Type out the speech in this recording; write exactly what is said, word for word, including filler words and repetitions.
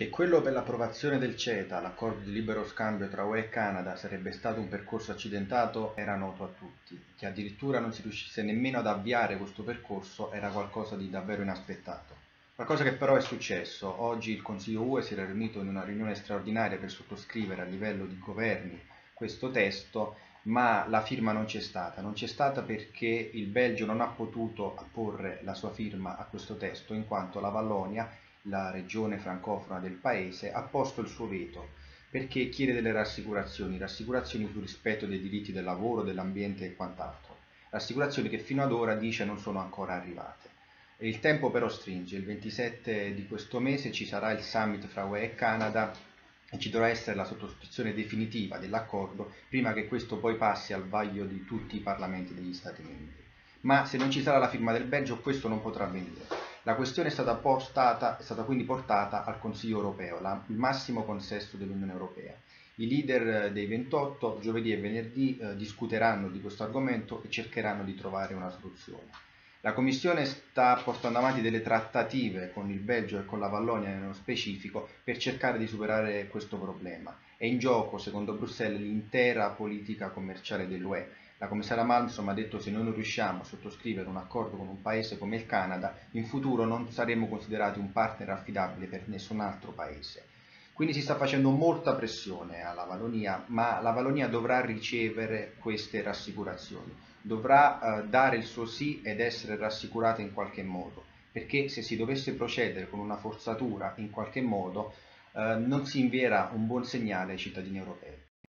Che quello per l'approvazione del CETA, l'accordo di libero scambio tra U E e Canada, sarebbe stato un percorso accidentato era noto a tutti. Che addirittura non si riuscisse nemmeno ad avviare questo percorso era qualcosa di davvero inaspettato. Qualcosa che però è successo. Oggi il Consiglio U E si era riunito in una riunione straordinaria per sottoscrivere a livello di governi questo testo, ma la firma non c'è stata. Non c'è stata perché il Belgio non ha potuto apporre la sua firma a questo testo, in quanto la Vallonia, la regione francofona del paese, ha posto il suo veto perché chiede delle rassicurazioni, rassicurazioni sul rispetto dei diritti del lavoro, dell'ambiente e quant'altro, rassicurazioni che fino ad ora dice non sono ancora arrivate. E il tempo però stringe, il ventisette di questo mese ci sarà il summit fra U E e Canada e ci dovrà essere la sottoscrizione definitiva dell'accordo prima che questo poi passi al vaglio di tutti i parlamenti degli Stati membri. Ma se non ci sarà la firma del Belgio questo non potrà avvenire. La questione è stata, postata, è stata quindi portata al Consiglio europeo, la, il massimo consesso dell'Unione europea. I leader dei ventotto giovedì e venerdì eh, discuteranno di questo argomento e cercheranno di trovare una soluzione. La Commissione sta portando avanti delle trattative con il Belgio e con la Vallonia nello specifico per cercare di superare questo problema. È in gioco, secondo Bruxelles, l'intera politica commerciale dell'U E. La commissaria Malmstrom ha detto che se noi non riusciamo a sottoscrivere un accordo con un paese come il Canada, in futuro non saremo considerati un partner affidabile per nessun altro paese. Quindi si sta facendo molta pressione alla Vallonia, ma la Vallonia dovrà ricevere queste rassicurazioni, dovrà eh, dare il suo sì ed essere rassicurata in qualche modo, perché se si dovesse procedere con una forzatura in qualche modo eh, non si invierà un buon segnale ai cittadini europei.